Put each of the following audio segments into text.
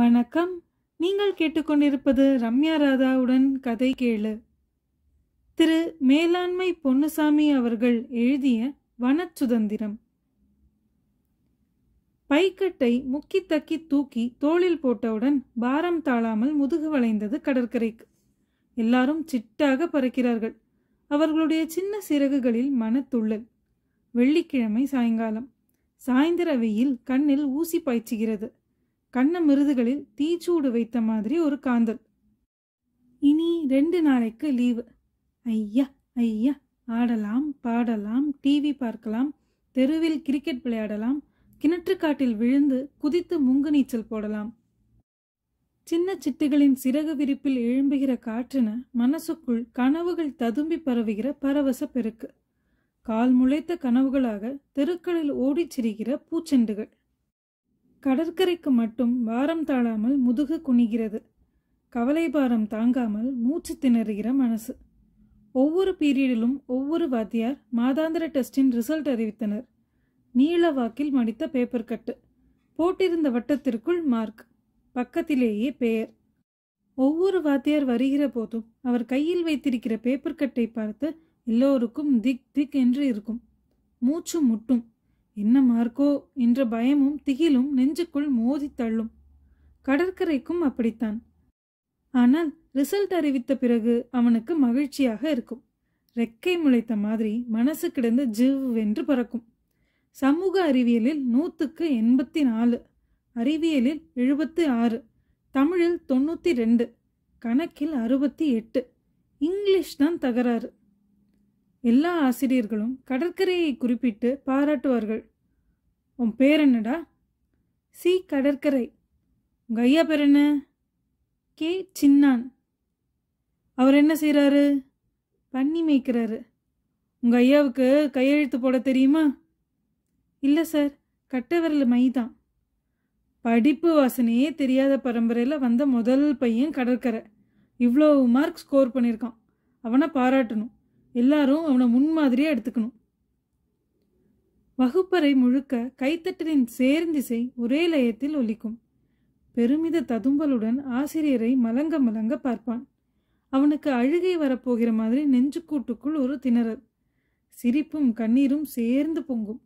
வணக்கம். நீங்கள் கேட்டுக்கொண்டிருப்பது ரம்யா ராதாவுடன் கதை கேளு. திரு மேலாண்மை பொன்னுசாமி அவர்கள் எழுதிய வனச்சுதந்திரம். பைக்கட்டை முக்கி தக்கி தூக்கி தோளில் போட்டவுடன் பாரம் தாழாமல் முதுகு வளைந்தது கடற்கரைக்கு. எல்லாரும் சிட்டாக பறக்கிறார்கள். அவர்களுடைய சின்ன சிறகுகளில் மனத்துள்ளல். வெள்ளிக்கிழமை சாயங்காலம். சாயந்தர வெயில் கண்ணில் ஊசி பாய்ச்சுகிறது. கண்ண மிருதுகளில் தீச்சூடு வைத்த மாதிரி ஒரு காந்தல். இனி 2 நாளைக்கு லீவு. ஐயா ஐயா, ஆடலாம் பாடலாம், டிவி பார்க்கலாம், தெருவில் கிரிக்கெட் விளையாடலாம், கிணற்றுக்காட்டில் விழுந்து குதித்து முங்கு நீச்சல் போடலாம். சின்ன சிட்டுகளின் சிறகு விரிப்பில் எழும்புகிற காற்றுன மனசுக்குள் கனவுகள் ததும்பி பரவுகிற பரவச பெருக்கு. கால் முளைத்த கனவுகளாக தெருக்களில் ஓடிச் சிரிக்கிற பூச்செண்டுகள். கடற்கரைக்கு மட்டும் பாரம் தாழாமல் முதுகு குனிகிறது. கவலை பாரம் தாங்காமல் மூச்சு திணறுகிற மனசு. ஒவ்வொரு பீரியடிலும் ஒவ்வொரு வாத்தியார் மாதாந்திர டெஸ்டின் ரிசல்ட் அறிவித்தனர். நீள வாக்கில் மடித்த பேப்பர் கட்டு. போட்டிருந்த வட்டத்திற்குள் மார்க், பக்கத்திலேயே பெயர். ஒவ்வொரு வாத்தியார் வருகிற போதும் அவர் கையில் வைத்திருக்கிற பேப்பர் கட்டை பார்த்து எல்லோருக்கும் திக் திக் என்று இருக்கும். மூச்சு முட்டும். என்ன மார்க்கோ என்ற பயமும் திகிலும் நெஞ்சுக்குள் மோதி தள்ளும். கடற்கரைக்கும் அப்படித்தான். ஆனால் ரிசல்ட் அறிவித்த பிறகு அவனுக்கு மகிழ்ச்சியாக இருக்கும். ரெக்கை முளைத்த மாதிரி மனசு கிடந்து ஜிவ்வென்று பறக்கும். சமூக அறிவியலில் 100க்கு 84, அறிவியலில் 76, தமிழில் 92, கணக்கில் 68. இங்கிலீஷ் தான் தகராறு. எல்லா ஆசிரியர்களும் கடற்கரையை குறிப்பிட்டு பாராட்டுவார்கள். உன் பேர் என்னடா? சி கடற்கரை. உங்க ஐயா பேர் என்ன? கே சின்னான். அவர் என்ன செய்கிறாரு? பன்னி மேய்க்கிறாரு. உங்க ஐயாவுக்கு கையெழுத்து போட தெரியுமா? இல்லை சார், கட்ட விரல் மை தான். படிப்பு வாசனையே தெரியாத பரம்பரையில் வந்த முதல் பையன் கடற்கரை. இவ்வளோ மார்க் ஸ்கோர் பண்ணியிருக்கான். அவனை பாராட்டணும். எல்லாரும் அவனை முன்மாதிரியே எடுத்துக்கணும். வகுப்பறை முழுக்க கைத்தட்டலின் சேர்ந்திசை ஒரே லயத்தில் ஒலிக்கும். பெருமித ததும்பலுடன் ஆசிரியரை மலங்க மலங்க பார்ப்பான். அவனுக்கு அழுகை வரப்போகிற மாதிரி நெஞ்சுக்கூட்டுக்குள் ஒரு திணறல். சிரிப்பும் கண்ணீரும் சேர்ந்து பொங்கும்.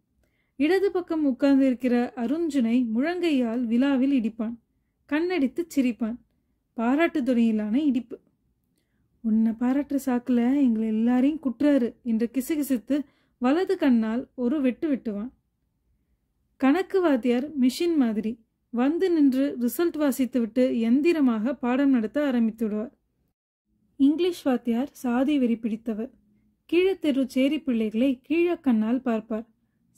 இடது பக்கம் உட்கார்ந்திருக்கிற அருஞ்சுனை முழங்கையால் விழாவில் இடிப்பான். கண்ணடித்து சிரிப்பான். பாராட்டு துணியிலான இடிப்பு. உன்னை பாராட்டுற சாக்கில் எங்களை எல்லாரையும் குற்றாரு என்று கிசுகிசுத்து வலது கண்ணால் ஒரு வெட்டு வெட்டுவான். கணக்கு வாத்தியார் மிஷின் மாதிரி வந்து நின்று ரிசல்ட் வாசித்து விட்டு எந்திரமாக பாடம் நடத்த ஆரம்பித்து விடுவார். இங்கிலீஷ் வாத்தியார் சாதி வெறி பிடித்தவர். கீழத்தெரு சேரி பிள்ளைகளை கீழ கண்ணால் பார்ப்பார்.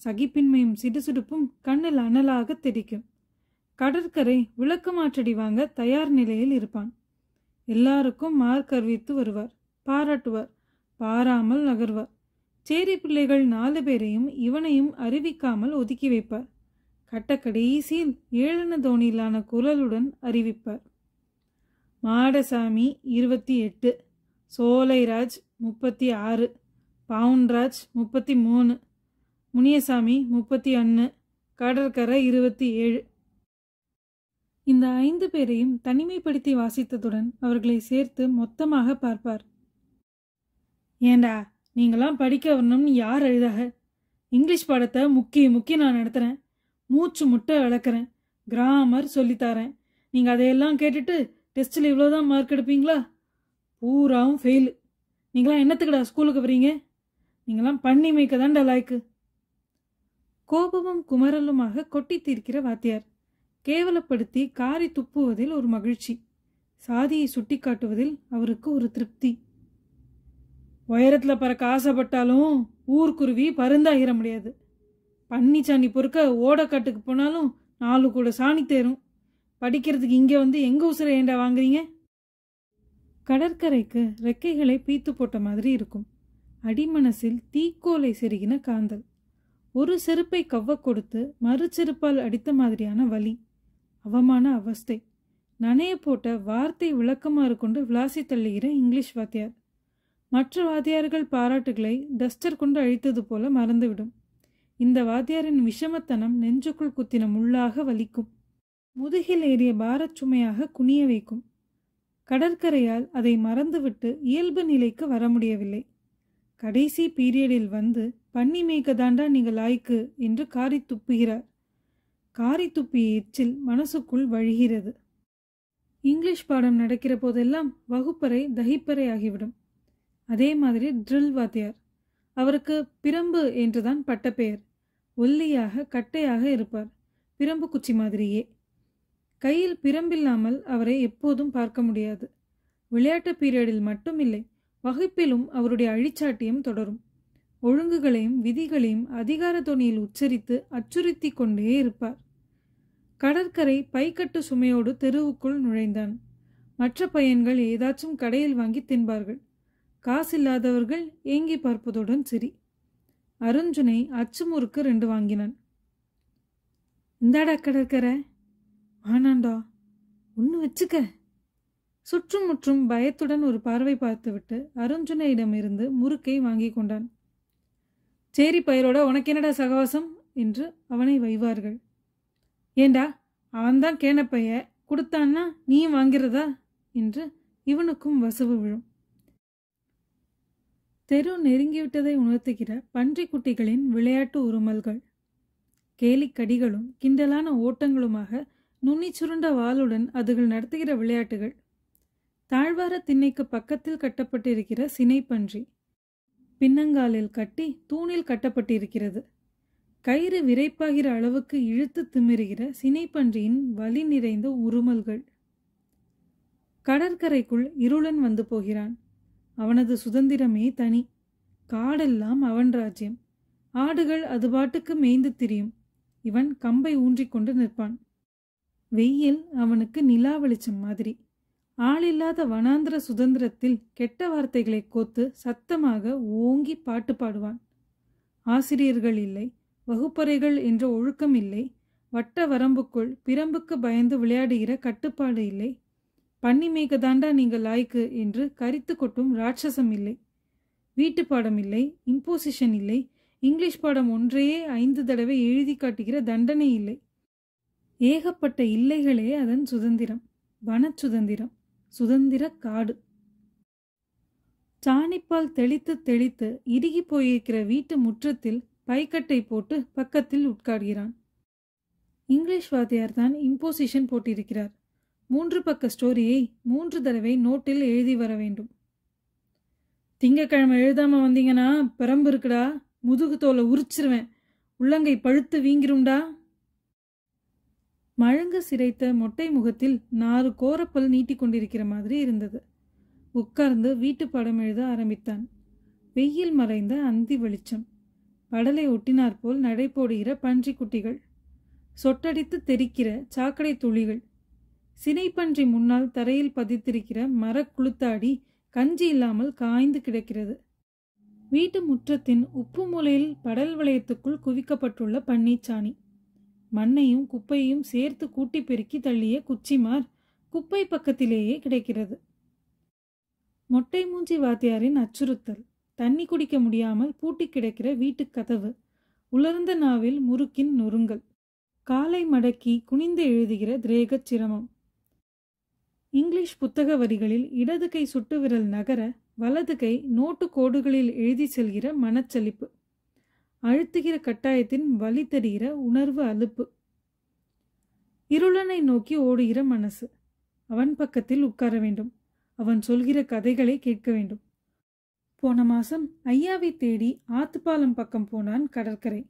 சகிப்பின்மையும் சிடுசுடுப்பும் கண்ணில் அனலாக தெரிக்கும். கடற்கரை விளக்கமாற்றடி வாங்க தயார் நிலையில் இருப்பான். எல்லாருக்கும் மார்க் அறிவித்து வருவார், பாராட்டுவார், பாராமல் நகர்வார். சேரி பிள்ளைகள் 4 பேரையும் இவனையும் அறிவிக்காமல் ஒதுக்கி வைப்பார். கட்ட கடைசியில் ஏழன தோணியிலான குரலுடன் அறிவிப்பார். மாடசாமி 28, சோலைராஜ் 36, பவுன்ராஜ் 33, முனியசாமி 31, கடற்கரை 27. இந்த 5 பேரையும் தனிமைப்படுத்தி வாசித்ததுடன் அவர்களை சேர்த்து மொத்தமாக பார்ப்பார். ஏண்டா நீங்களாம் படிக்க வரணும்னு யார் எழுதாக? இங்கிலீஷ் பாடத்தை முக்கிய நான் நடத்துகிறேன், மூச்சு முட்டை வளர்க்குறேன், கிராமர் சொல்லித்தாரேன். நீங்கள் அதையெல்லாம் கேட்டுட்டு டெஸ்ட்டில் இவ்வளோதான் மார்க் எடுப்பீங்களா? பூராவும் ஃபெயிலு. நீங்களாம் என்னத்துக்கடா ஸ்கூலுக்கு வரீங்க? நீங்களாம் பண்ணி மேய்க்க தான்டா லாய்க்கு. கோபமும் குமரலுமாக கொட்டி தீர்க்கிற வாத்தியார். கேவலப்படுத்தி காரி துப்புவதில் ஒரு மகிழ்ச்சி. சாதியை சுட்டி காட்டுவதில் அவருக்கு ஒரு திருப்தி. உயரத்தில் பறக்க ஆசைப்பட்டாலும் ஊர்க்குருவி பருந்தாகிற முடியாது. பன்னி சாணி பொறுக்க ஓடக்காட்டுக்கு போனாலும் 4 கூட சாணி தேரும். படிக்கிறதுக்கு இங்கே வந்து எங்கள் உசுரை ஏண்டா வாங்குறீங்க? கடற்கரைக்கு ரெக்கைகளை பீத்து போட்ட மாதிரி இருக்கும். அடிமனசில் தீக்கோலை செருகின காந்தல். ஒரு செருப்பை கவ்வ கொடுத்து மறு செருப்பால் அடித்த மாதிரியான வலி. அவமான அவஸ்தை. நனைய போட்ட வார்த்தை விளக்கமாறு கொண்டு விளாசி தள்ளுகிற இங்கிலீஷ் வாத்தியார் மற்ற வாத்தியார்கள் பாராட்டுகளை டஸ்டர் கொண்டு அழித்தது போல மறந்துவிடும். இந்த வாத்தியாரின் விஷமத்தனம் நெஞ்சுக்குள் குத்தின முள்ளாக வலிக்கும். முதுகில் ஏறிய பாரச் சுமையாக குனிய வைக்கும். கடற்கரையால் அதை மறந்துவிட்டு இயல்பு நிலைக்கு வர முடியவில்லை. கடைசி பீரியடில் வந்து பன்னி மேய்க்கதாண்டா நீங்கள் ஆய்க்கு என்று காரி துப்புகிறார். காரி துப்பிய எச்சில் மனசுக்குள் வழிகிறது. இங்கிலீஷ் பாடம் நடக்கிற போதெல்லாம் வகுப்பறை தகிப்பறை ஆகிவிடும். அதே மாதிரி ட்ரில் வாத்தியார், அவருக்கு பிரம்பு என்றுதான் பட்டப்பெயர். ஒல்லியாக கட்டையாக இருப்பார், பிரம்பு குச்சி மாதிரியே. கையில் பிரம்பில்லாமல் அவரை எப்போதும் பார்க்க முடியாது. விளையாட்டு பீரியடில் மட்டும் இல்லை, வகுப்பிலும் அவருடைய அழிச்சாட்டியம் தொடரும். ஒழுங்குகளையும் விதிகளையும் அதிகார தொனியில் உச்சரித்து அச்சுறுத்தி கொண்டே இருப்பார். கடற்கரை பைக்கட்டு சுமையோடு தெருவுக்குள் நுழைந்தான். மற்ற பையன்கள் ஏதாச்சும் கடையில் வாங்கி தின்பார்கள். காசில்லாதவர்கள் ஏங்கி பார்ப்பதுடன் சரி. அருஞ்சுனை அச்சுமுறுக்கு 2 வாங்கினான். இந்தாடா கடற்கரை. ஆனாண்டா, ஒன்று வச்சுக்க. சுற்றுமுற்றும் பயத்துடன் ஒரு பார்வை பார்த்துவிட்டு அருஞ்சுனையிடமிருந்து முறுக்கை வாங்கி கொண்டான். சேரி பயிரோட உனக்கு என்னடா சகவாசம் என்று அவனை வைவார்கள். ஏண்டா, அவன்தான் கேனப்பைய கொடுத்தான்னா நீயும் வாங்கிறதா என்று இவனுக்கும் வசவு விழும். தெரு நெருங்கிவிட்டதை உணர்த்துகிற பன்றிக்குட்டிகளின் விளையாட்டு உருமல்கள், கேலிக்கடிகளும் கிண்டலான ஓட்டங்களுமாக நுண்ணிச்சுருண்ட வாளுடன் அதுகள் நடத்துகிற விளையாட்டுகள். தாழ்வார திண்ணைக்கு பக்கத்தில் கட்டப்பட்டிருக்கிற சினைப்பன்றி பின்னங்காலில் கட்டி தூணில் கட்டப்பட்டிருக்கிறது. கயிறு விரைப்பாகிற அளவுக்கு இழுத்து திமிருகிற சினைப்பன்றியின் வலி நிறைந்த உருமல்கள். கடற்கரைக்குள் இருளன் வந்து போகிறான். அவனது சுதந்திரமே தனி. காடெல்லாம் அவன் ராஜ்யம். ஆடுகள் அது பாட்டுக்கு மேய்ந்து திரியும். இவன் கம்பை ஊன்றிக்கொண்டு நிற்பான். வெயில் அவனுக்கு நிலா வெளிச்சம் மாதிரி. ஆளில்லாத வனாந்திர சுதந்திரத்தில் கெட்ட வார்த்தைகளை கோத்து சத்தமாக ஓங்கி பாட்டு பாடுவான். ஆசிரியர்கள் இல்லை, வகுப்பறைகள் என்ற ஒழுக்கம் இல்லை, வட்ட வரம்புக்குள் பிரம்புக்கு பயந்து விளையாடுகிற கட்டுப்பாடு இல்லை, பன்னி மேய்க்கதாண்டா நீங்கள் லாய்க்கு என்று கரித்து கொட்டும் ராட்சசம் இல்லை, வீட்டு பாடம் இல்லை, இம்போசிஷன் இல்லை, இங்கிலீஷ் பாடம் ஒன்றையே 5 தடவை எழுதி காட்டுகிற தண்டனை இல்லை. ஏகப்பட்ட இல்லைகளே அதன் சுதந்திரம். வனச்சுதந்திரம், சுதந்திர காடு. சாணிப்பால் தெளித்து தெளித்து இறுகி போயிருக்கிற வீட்டு முற்றத்தில் பைக்கட்டை போட்டு பக்கத்தில் உட்கார்கிறான். இங்கிலீஷ் வாத்தியார் தான் இம்போசிஷன் போட்டிருக்கிறார். 3 பக்க ஸ்டோரியை 3 தடவை நோட்டில் எழுதி வர வேண்டும். திங்கக்கிழமை எழுதாம வந்தீங்கன்னா பிரம்பு இருக்குடா, முதுகு தோலை உரிச்சிருவேன், உள்ளங்கை பழுத்து வீங்கிரும்டா. மழுங்கு சிரைத்த மொட்டை முகத்தில் நாறு கோரப்பல் நீட்டி கொண்டிருக்கிற மாதிரி இருந்தது. உட்கார்ந்து வீட்டு படம் எழுத ஆரம்பித்தான். வெயில் மறைந்த அந்தி வெளிச்சம். படலை ஒட்டினாற்போல் நடை போடுகிற பன்றிக்குட்டிகள், சொட்டடித்து தெரிக்கிற சாக்கடை துளிகள், சினைப்பன்றி முன்னால் தரையில் பதித்திருக்கிற மரக்குளுத்தாடி கஞ்சி இல்லாமல் காய்ந்து கிடக்கிறது. வீட்டு முற்றத்தின் உப்பு மூலையில் படல் வளையத்துக்குள் குவிக்கப்பட்டுள்ள பன்னிச்சாணி, மண்ணையும் குப்பையும் சேர்த்து கூட்டி பெருக்கி தள்ளிய குச்சிமார் குப்பை பக்கத்திலேயே கிடைக்கிறது. மொட்டை மூஞ்சி வாத்தியாரின் அச்சுறுத்தல், தண்ணி குடிக்க முடியாமல் பூட்டி கிடக்கிற வீட்டு கதவு, உலர்ந்த நாவில் முறுக்கின் நொறுங்கல், காலை மடக்கி குனிந்து எழுதுகிற திரேகச் சிரமம். இங்கிலீஷ் புத்தக வரிகளில் இடது கை சுட்டு விரல் நகர வலது கை நோட்டு கோடுகளில் எழுதி செல்கிற மனச்சலிப்பு, அழுத்துகிற கட்டாயத்தின் வலி தெரிகிற உணர்வு அலுப்பு, இருளனை நோக்கி ஓடுகிற மனசு. அவன் பக்கத்தில் உட்கார வேண்டும், அவன் சொல்கிற கதைகளை கேட்க வேண்டும். போன மாசம் ஐயாவை தேடி ஆத்துப்பாலம் பக்கம் போனான் கடற்கரை.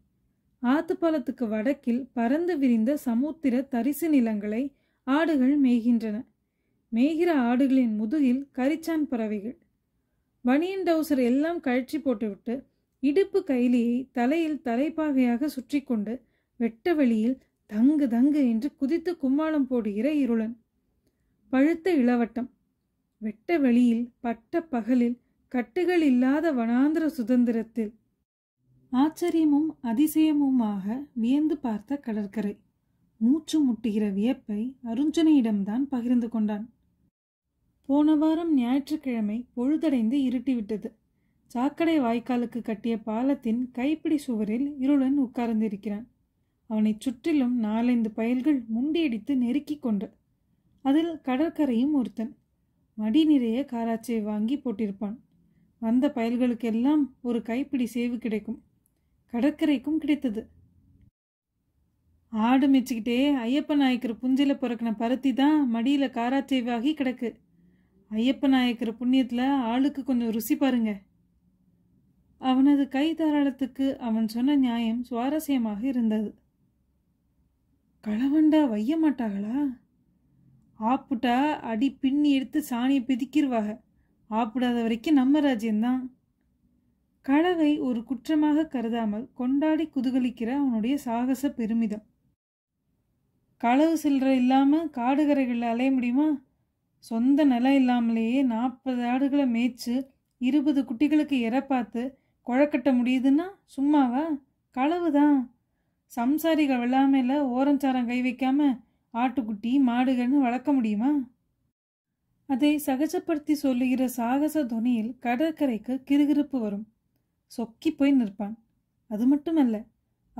ஆத்துப்பாலத்துக்கு வடக்கில் பறந்து விரிந்த சமுத்திர தரிசு நிலங்களை ஆடுகள் மேய்கின்றன. மேய்கிற ஆடுகளின் முதுகில் கரிச்சான் பறவைகள். பனியன் டவுசர் எல்லாம் கழற்றி போட்டுவிட்டு இடுப்பு கைலியை தலையில் தலைப்பாகையாக சுற்றி கொண்டு வெட்ட வெளியில் தங்கு தங்கு என்று குதித்து கும்மாளம் போடுகிற இருளன். பழுத்த இளவட்டம். வெட்ட வெளியில் பட்ட பகலில் கட்டுகள் இல்லாத வனாந்திர சுதந்திரத்தில் ஆச்சரியமும் அதிசயமுமாக வியந்து பார்த்த கடற்கரை மூச்சு முட்டுகிற வியப்பை அருஞ்சனையிடம்தான் பகிர்ந்து கொண்டான். போன வாரம் ஞாயிற்றுக்கிழமை பொழுதடைந்து இருட்டிவிட்டது. சாக்கடை வாய்க்காலுக்கு கட்டிய பாலத்தின் கைப்பிடி சுவரில் இருளன் உட்கார்ந்திருக்கிறான். அவனைச் சுற்றிலும் நாலந்து பயல்கள் முண்டியடித்து நெருக்கிக் கொண்டது. அதில் கடற்கரையும் ஒருத்தன் மடி நிறைய காராச்சை வாங்கி போட்டிருப்பான். வந்த பயல்களுக்கெல்லாம் ஒரு கைப்பிடி சேவு கிடைக்கும். கடற்கரைக்கும் கிடைத்தது. ஆடு மெச்சிக்கிட்டே ஐயப்ப நாயக்கர் புஞ்சில பிறக்கின பருத்தி தான் மடியில் காராச்சேவாகி கிடக்கு. ஐயப்ப நாயக்கர் புண்ணியத்தில் ஆளுக்கு கொஞ்சம் ருசி பாருங்க. அவனது கை தாராளத்துக்கு அவன் சொன்ன நியாயம் சுவாரஸ்யமாக இருந்தது. களவண்டா வைய மாட்டாங்களா? ஆப்புட்டா அடி பின்னி எடுத்து சாணியை பிதிக்கிடுவாங்க. ஆப்பிடாத வரைக்கும் நம்ம ராஜ்யந்தான். களவை ஒரு குற்றமாக கருதாமல் கொண்டாடி குதுகலிக்கிற அவனுடைய சாகச பெருமிதம். களவு சில்லற இல்லாமல் காடுகரைகளில் அலைய முடியுமா? சொந்த நிலம் இல்லாமலேயே 40 ஆடுகளை மேய்ச்சி 20 குட்டிகளுக்கு எற பார்த்து குழக்கட்ட முடியுதுன்னா சும்மாவா? களவு தான். சம்சாரிகள் வெள்ளாமையில் ஓரஞ்சாரம் கை வைக்காமல் ஆட்டுக்குட்டி மாடுகள்னு வளர்க்க முடியுமா? அதை சகஜப்படுத்தி சொல்லுகிற சாகச துணியில் கடற்கரைக்கு கிறுகிறுப்பு வரும். சொக்கி போய் நிற்பான். அது மட்டுமல்ல,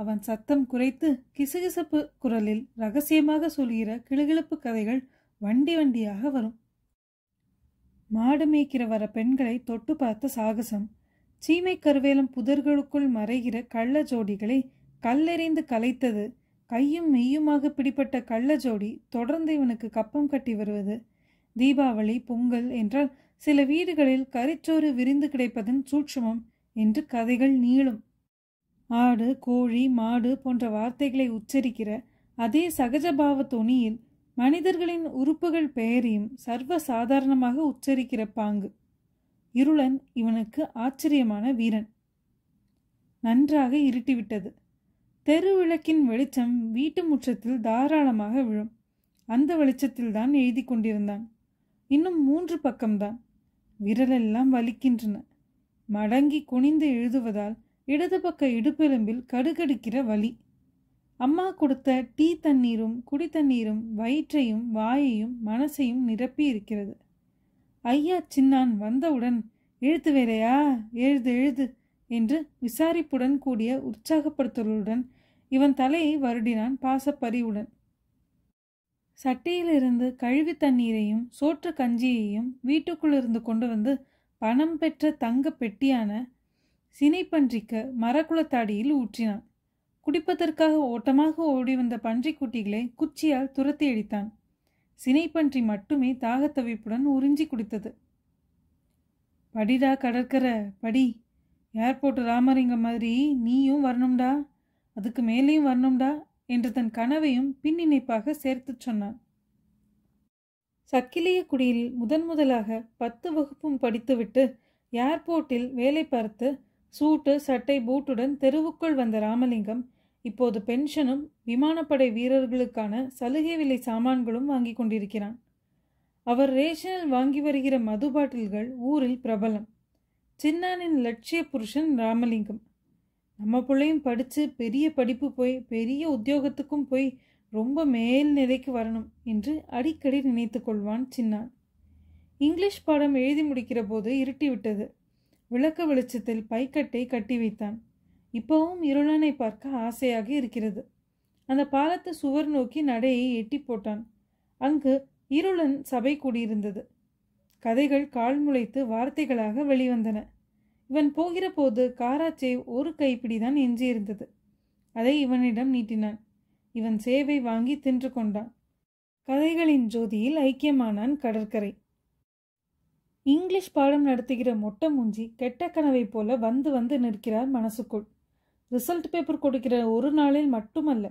அவன் சத்தம் குறைத்து கிசுகிசப்பு குரலில் ரகசியமாக சொல்கிற கிளுகிழப்பு கதைகள் வண்டி வண்டியாக வரும். மாடு மேய்க்கிற வர பெண்களை தொட்டு பார்த்த சாகசம், சீமை கருவேலம் புதர்களுக்குள் மறைகிற கள்ள ஜோடிகளை கல்லெறிந்து கலைத்தது, கையும் மெய்யுமாக பிடிப்பட்ட கள்ள ஜோடி தொடர்ந்து இவனுக்கு கப்பம் கட்டி வருவது, தீபாவளி பொங்கல் என்றால் சில வீடுகளில் கரிச்சோறு விரிந்து கிடைப்பதன் சூட்சுமம் என்று கதைகள் நீளும். ஆடு கோழி மாடு போன்ற வார்த்தைகளை உச்சரிக்கிற அதே சகஜபாவ தொனியில் மனிதர்களின் உறுப்புகள் பெயரையும் சர்வ சாதாரணமாக உச்சரிக்கிற பாங்கு. இருளன் இவனுக்கு ஆச்சரியமான வீரன். நன்றாக இருட்டிவிட்டது. தெரு விளக்கின் வெளிச்சம் வீட்டு முற்றத்தில் தாராளமாக விழும். அந்த வெளிச்சத்தில்தான் எழுதி கொண்டிருந்தான். இன்னும் 3 பக்கம்தான். விரலெல்லாம் வலிக்கின்றன. மடங்கி குனிந்து எழுதுவதால் இடது பக்க இடுப்பெலும்பில் கடுகடுக்கிற வலி. அம்மா கொடுத்த டீ தண்ணீரும் குடித்தண்ணீரும் வயிற்றையும் வாயையும் மனசையும் நிரப்பி இருக்கிறது. ஐயா சின்னான் வந்தவுடன் எழுத்து வேலையா, எழுது எழுது என்று விசாரிப்புடன் கூடிய உற்சாகப்படுத்தலுடன் இவன் தலையை வருடினான் பாசப்பறிவுடன். சட்டையிலிருந்து கழுவி தண்ணீரையும் சோற்று கஞ்சியையும் வீட்டுக்குள்ளிருந்து கொண்டு வந்து பணம் பெற்ற தங்க பெட்டியான சினைப்பன்றிக்கு மரக்குளத்தாடியில் ஊற்றினான். குடிப்பதற்காக ஓட்டமாக ஓடி வந்த பன்றிக்குட்டிகளை குச்சியால் துரத்தி அடித்தான். சினைப்பன்றி மட்டுமே தாகத்தவிப்புடன் உறிஞ்சி குடித்தது. படிடா கடற்கரை படி, ஏர்போர்ட் ராமரிங்க மாதிரி நீயும் வரணும்டா, அதுக்கு மேலேயும் வரணும்டா என்று தன் கனவையும் பின்னிணைப்பாக சேர்த்து சொன்னான். சக்கிலிய குடியில் முதன் முதலாக 10 வகுப்பும் படித்துவிட்டு ஏர்போர்ட்டில் வேலை பார்த்து சூட்டு சட்டை பூட்டுடன் தெருவுக்குள் வந்த ராமலிங்கம் இப்போது பென்ஷனும் விமானப்படை வீரர்களுக்கான சலுகை விலை சாமான்களும் வாங்கி கொண்டிருக்கிறான். அவர் ரேஷனில் வாங்கி வருகிற மது பாட்டில்கள் ஊரில் பிரபலம். சின்னானின் லட்சிய புருஷன் ராமலிங்கம். நம்ம பிள்ளையும் படித்து பெரிய படிப்பு போய் பெரிய உத்தியோகத்துக்கும் போய் ரொம்ப மேல் நிலைக்கு வரணும் என்று அடிக்கடி நினைத்து கொள்வான் சின்னான். இங்கிலீஷ் பாடம் எழுதி முடிக்கிற போது இருட்டிவிட்டது. விளக்க வெளிச்சத்தில் பைக்கட்டை கட்டி வைத்தான். இப்போவும் இருளனை பார்க்க ஆசையாக இருக்கிறது. அந்த பாலத்து சுவர் நோக்கி நடையை எட்டி போட்டான். அங்கு இருளன் சபை கூடியிருந்தது. கதைகள் கால் முளைத்து வார்த்தைகளாக வெளிவந்தன. இவன் போகிற போது காராச்சே ஒரு கைப்பிடிதான் எஞ்சியிருந்தது. அதை இவனிடம் நீட்டினான். இவன் சேவை வாங்கி தின்று கொண்டான். கதைகளின் ஜோதியில் ஐக்கியமானான் கடற்கரை. இங்கிலீஷ் பாடம் நடத்துகிற மொட்டை மூஞ்சி கெட்ட கனவை போல வந்து வந்து நிற்கிறார் மனசுக்குள். ரிசல்ட் பேப்பர் கொடுக்கிற ஒரு நாளில் மட்டுமல்ல,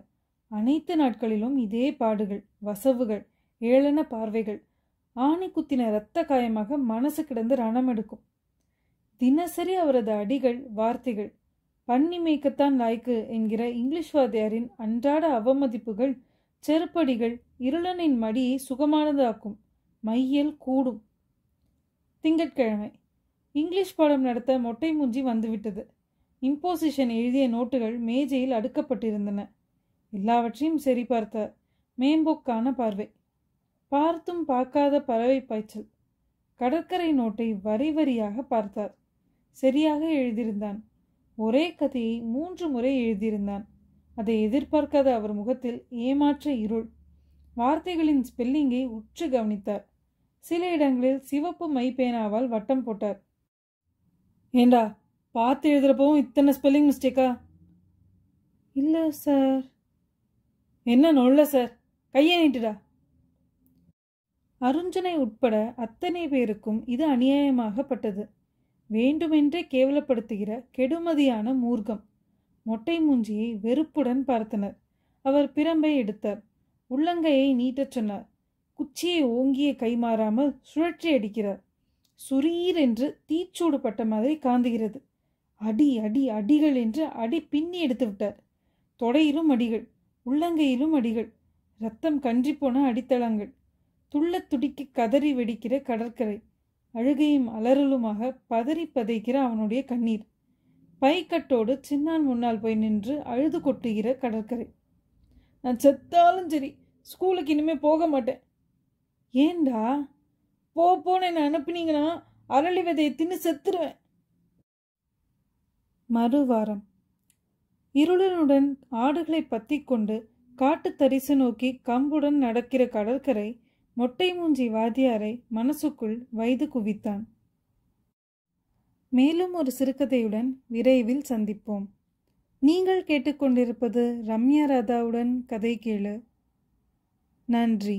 அனைத்து நாட்களிலும் இதே பாடுகள், வசவுகள், ஏளன பார்வைகள், ஆணி குத்தின இரத்த காயமாக மனசு கிடந்து ரணமெடுக்கும். தினசரி அவரது அடிகள், வார்த்தைகள், பன்னி மேய்க்கத்தான் லாய்க்கு என்கிற இங்கிலீஷ் வாத்தியாரின் அன்றாட அவமதிப்புகள், செருப்படிகள் இருளனின் மடியை சுகமானதாக்கும். மையல் கூடும். திங்கட்கிழமை இங்கிலீஷ் பாடம் நடத்த மொட்டை மூஞ்சி வந்துவிட்டது. இம்போசிஷன் எழுதிய நோட்டுகள் மேஜையில் அடுக்கப்பட்டிருந்தன. எல்லாவற்றையும் சரி பார்த்தார். மேம்போக்கான பார்வை, பார்த்தும் பார்க்காத பறவை பாய்ச்சல். கடற்கரை நோட்டை வரி வரியாக பார்த்தார். சரியாக எழுதியிருந்தான். ஒரே கதையை 3 முறை எழுதியிருந்தான். அதை எதிர்பார்க்காத அவர் முகத்தில் ஏமாற்ற இருள். வார்த்தைகளின் ஸ்பெல்லிங்கை உற்று கவனித்தார். சில இடங்களில் சிவப்பு மைப்பேனாவால் வட்டம் போட்டார். ஏண்டா பார்த்து எழுதுறப்பவும் இத்தனை ஸ்பெல்லிங் மிஸ்டேக்கா? இல்லை சார். என்ன நொல்ல சார், கையை நீட்டுடா. அருஞ்சனை உட்பட அத்தனை பேருக்கும் இது அநியாயமாகப்பட்டது. வேண்டுமென்றே கேவலப்படுத்துகிற கெடுமதியான மூர்க்கம். மொட்டை மூஞ்சியை வெறுப்புடன் பார்த்தனர். அவர் பிரம்பை எடுத்தார். உள்ளங்கையை நீட்டச் சொன்னார். குச்சியை ஓங்கிய கை மாறாமல் சுழற்றி அடிக்கிறார். சுரீர் என்று தீச்சூடு பட்ட மாதிரி காந்துகிறது. அடி அடி அடிகள் என்று அடி பின்னி எடுத்து விட்டார். தொடையிலும் அடிகள், உள்ளங்கையிலும் அடிகள், இரத்தம் கன்றி போன அடித்தளங்கள், துள்ள துடிக்கி கதறி வெடிக்கிற கடற்கரை, அழுகையும் அலறலுமாக பதறி பதைக்கிற அவனுடைய கண்ணீர், பைக்கட்டோடு சின்னான் முன்னால் போய் நின்று அழுது கொட்டுகிற கடற்கரை. நான் செத்தாலும் சரி ஸ்கூலுக்கு இனிமேல் போக மாட்டேன். ஏண்டா? போன்னு என்னை அனுப்பினீங்கன்னா அரளி விதையை தின்னு செத்துருவேன். மறுவாரம் இருளனுடன் ஆடுகளை பற்றி கொண்டு காட்டு தரிசு நோக்கி கம்புடன் நடக்கிற கடற்கரை மொட்டை மூஞ்சி வாதியாரை மனசுக்குள் வைது குவித்தான். மேலும் ஒரு சிறுகதையுடன் விரைவில் சந்திப்போம். நீங்கள் கேட்டுக்கொண்டிருப்பது ரம்யா ராதாவுடன் கதை கேளு. நன்றி.